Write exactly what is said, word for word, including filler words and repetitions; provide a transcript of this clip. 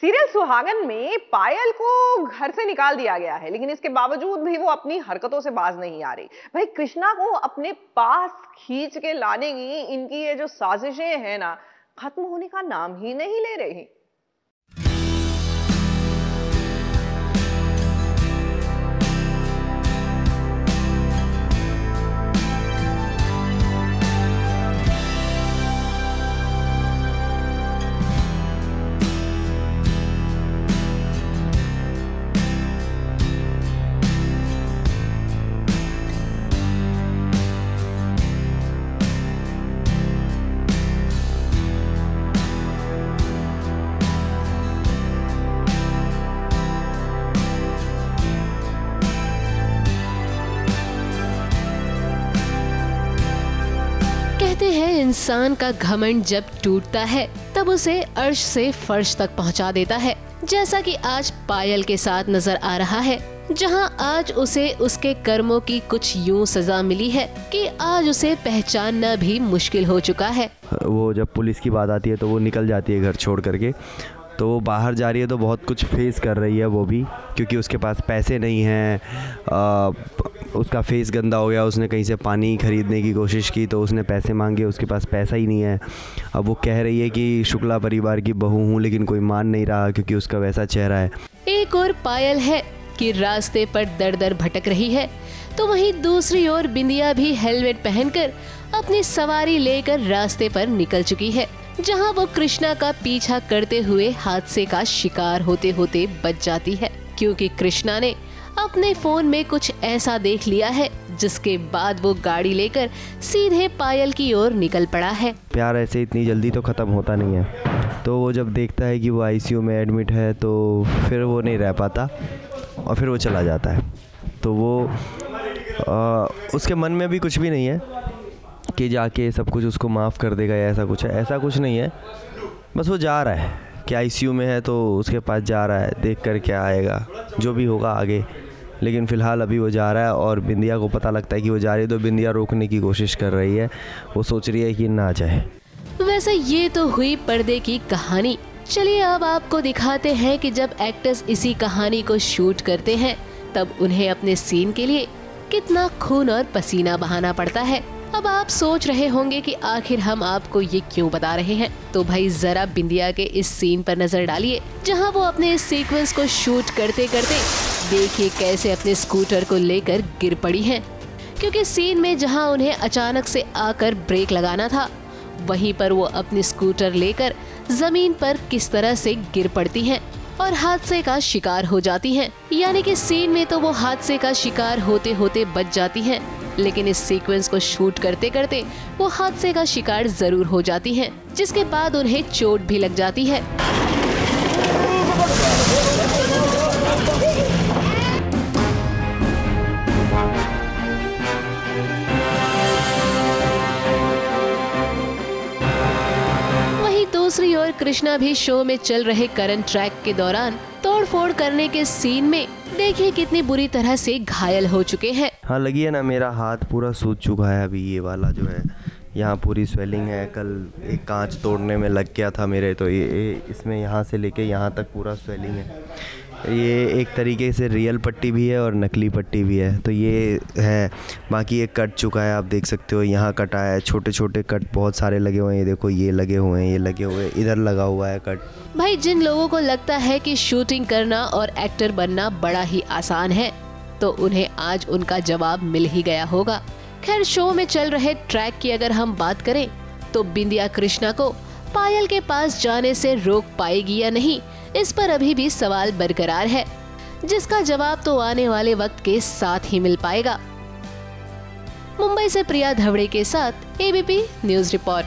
Serial सुहागन में पायल को घर से निकाल दिया गया है, लेकिन इसके बावजूद भी वो अपनी हरकतों से बाज नहीं आ रही। भाई कृष्णा को अपने पास खींच के लाने की इनकी ये जो साजिशें हैं ना, खत्म होने का नाम ही नहीं ले रही। इंसान का घमंड जब टूटता है तब उसे अर्श से फर्श तक पहुंचा देता है, जैसा कि आज पायल के साथ नजर आ रहा है, जहां आज उसे उसके कर्मों की कुछ यूं सजा मिली है कि आज उसे पहचानना भी मुश्किल हो चुका है। वो जब पुलिस की बात आती है तो वो निकल जाती है घर छोड़ करके, तो वो बाहर जा रही है तो बहुत कुछ फेस कर रही है वो भी, क्योंकि उसके पास पैसे नहीं हैं, उसका फेस गंदा हो गया, उसने कहीं से पानी खरीदने की कोशिश की तो उसने पैसे मांगे, उसके पास पैसा ही नहीं है। अब वो कह रही है कि शुक्ला परिवार की बहू हूँ, लेकिन कोई मान नहीं रहा क्योंकि उसका वैसा चेहरा है। एक और पायल है कि रास्ते पर दर दर भटक रही है, तो वहीं दूसरी ओर बिंदिया भी हेलमेट पहनकर अपनी सवारी लेकर रास्ते पर निकल चुकी है, जहां वो कृष्णा का पीछा करते हुए हादसे का शिकार होते होते बच जाती है, क्योंकि कृष्णा ने अपने फोन में कुछ ऐसा देख लिया है जिसके बाद वो गाड़ी लेकर सीधे पायल की ओर निकल पड़ा है। प्यार ऐसे इतनी जल्दी तो खत्म होता नहीं है, तो वो जब देखता है कि वो आईसीयू में एडमिट है तो फिर वो नहीं रह पाता और फिर वो चला जाता है। तो वो आ, उसके मन में भी कुछ भी नहीं है कि जाके सब कुछ उसको माफ़ कर देगा या ऐसा कुछ है, ऐसा कुछ नहीं है। बस वो जा रहा है कि आईसीयू में है तो उसके पास जा रहा है, देख कर क्या आएगा, जो भी होगा आगे, लेकिन फ़िलहाल अभी वो जा रहा है। और बिंदिया को पता लगता है कि वो जा रही है तो बिंदिया रोकने की कोशिश कर रही है, वो सोच रही है कि ना जाए। वैसे ये तो हुई पर्दे की कहानी। चलिए अब आपको दिखाते हैं कि जब एक्टर्स इसी कहानी को शूट करते हैं तब उन्हें अपने सीन के लिए कितना खून और पसीना बहाना पड़ता है। अब आप सोच रहे होंगे कि आखिर हम आपको ये क्यों बता रहे हैं, तो भाई जरा बिंदिया के इस सीन पर नजर डालिए, जहां वो अपने इस सीक्वेंस को शूट करते करते देखिए कैसे अपने स्कूटर को लेकर गिर पड़ी हैं, क्योंकि सीन में जहां उन्हें अचानक से आकर ब्रेक लगाना था, वहीं पर वो अपनी स्कूटर लेकर जमीन पर किस तरह से गिर पड़ती हैं और हादसे का शिकार हो जाती हैं। यानी कि सीन में तो वो हादसे का शिकार होते होते बच जाती हैं, लेकिन इस सीक्वेंस को शूट करते करते वो हादसे का शिकार जरूर हो जाती हैं, जिसके बाद उन्हें चोट भी लग जाती है। वहीं दूसरी ओर कृष्णा भी शो में चल रहे करंट ट्रैक के दौरान तोड़फोड़ करने के सीन में देखिए कितनी बुरी तरह से घायल हो चुके हैं। हाँ लगी है ना, मेरा हाथ पूरा सूज चुका है, अभी ये वाला जो है यहाँ पूरी स्वेलिंग है। कल एक कांच तोड़ने में लग गया था मेरे, तो ये, ये इसमें यहाँ से लेके यहाँ तक पूरा स्वेलिंग है। ये एक तरीके से रियल पट्टी भी है और नकली पट्टी भी है, तो ये है। बाकी ये कट चुका है, आप देख सकते हो यहाँ कटा है, छोटे छोटे कट बहुत सारे लगे हुए हैं। ये देखो ये लगे हुए हैं, ये लगे हुए, इधर लगा हुआ है कट। भाई जिन लोगों को लगता है कि शूटिंग करना और एक्टर बनना बड़ा ही आसान है, तो उन्हें आज उनका जवाब मिल ही गया होगा। खैर शो में चल रहे ट्रैक की अगर हम बात करें तो बिंदिया कृष्णा को पायल के पास जाने से रोक पाएगी या नहीं, इस पर अभी भी सवाल बरकरार है, जिसका जवाब तो आने वाले वक्त के साथ ही मिल पाएगा। मुंबई से प्रिया धवड़े के साथ एबीपी न्यूज़ रिपोर्ट।